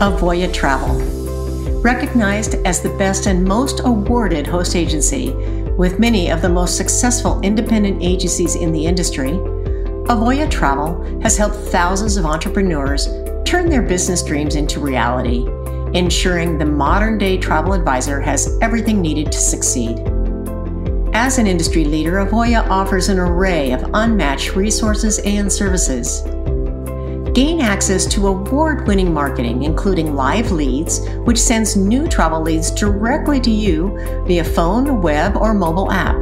Avoya Travel. Recognized as the best and most awarded host agency, with many of the most successful independent agencies in the industry, Avoya Travel has helped thousands of entrepreneurs turn their business dreams into reality, ensuring the modern-day travel advisor has everything needed to succeed. As an industry leader, Avoya offers an array of unmatched resources and services. Gain access to award-winning marketing, including live leads, which sends new travel leads directly to you via phone, web, or mobile app.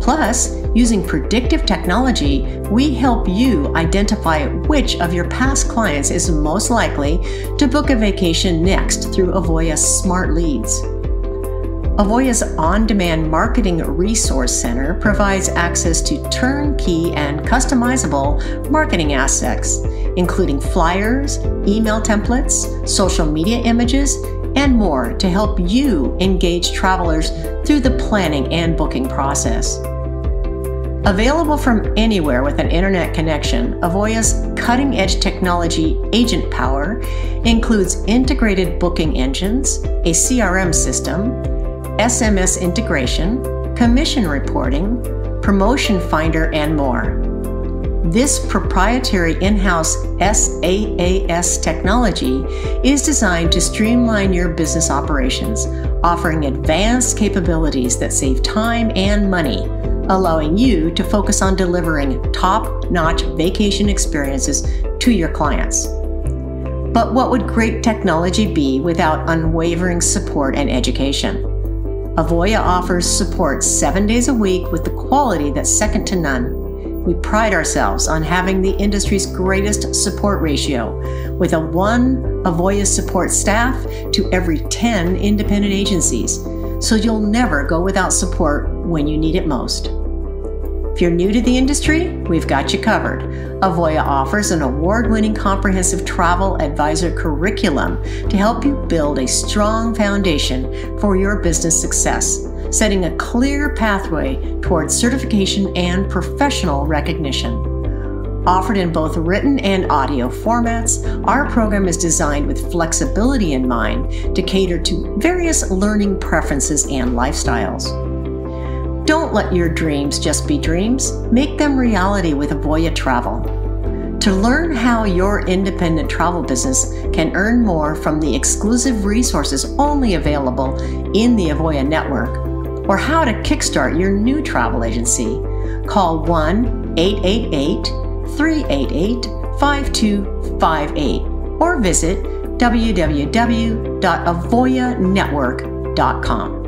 Plus, using predictive technology, we help you identify which of your past clients is most likely to book a vacation next through Avoya Smart Leads. Avoya's on-demand marketing resource center provides access to turnkey and customizable marketing assets, including flyers, email templates, social media images, and more to help you engage travelers through the planning and booking process. Available from anywhere with an internet connection, Avoya's cutting-edge technology, Agent Power, includes integrated booking engines, a CRM system, SMS integration, commission reporting, promotion finder, and more. This proprietary in-house SaaS technology is designed to streamline your business operations, offering advanced capabilities that save time and money, allowing you to focus on delivering top-notch vacation experiences to your clients. But what would great technology be without unwavering support and education? Avoya offers support 7 days a week with the quality that's second to none. We pride ourselves on having the industry's greatest support ratio, with a 1 Avoya support staff to every 10 independent agencies, so you'll never go without support when you need it most. If you're new to the industry, we've got you covered. Avoya offers an award-winning comprehensive travel advisor curriculum to help you build a strong foundation for your business success, setting a clear pathway towards certification and professional recognition. Offered in both written and audio formats, our program is designed with flexibility in mind to cater to various learning preferences and lifestyles. Don't let your dreams just be dreams. Make them reality with Avoya Travel. To learn how your independent travel business can earn more from the exclusive resources only available in the Avoya network, or how to kickstart your new travel agency, call 1-888-388-5258 or visit www.avoyanetwork.com.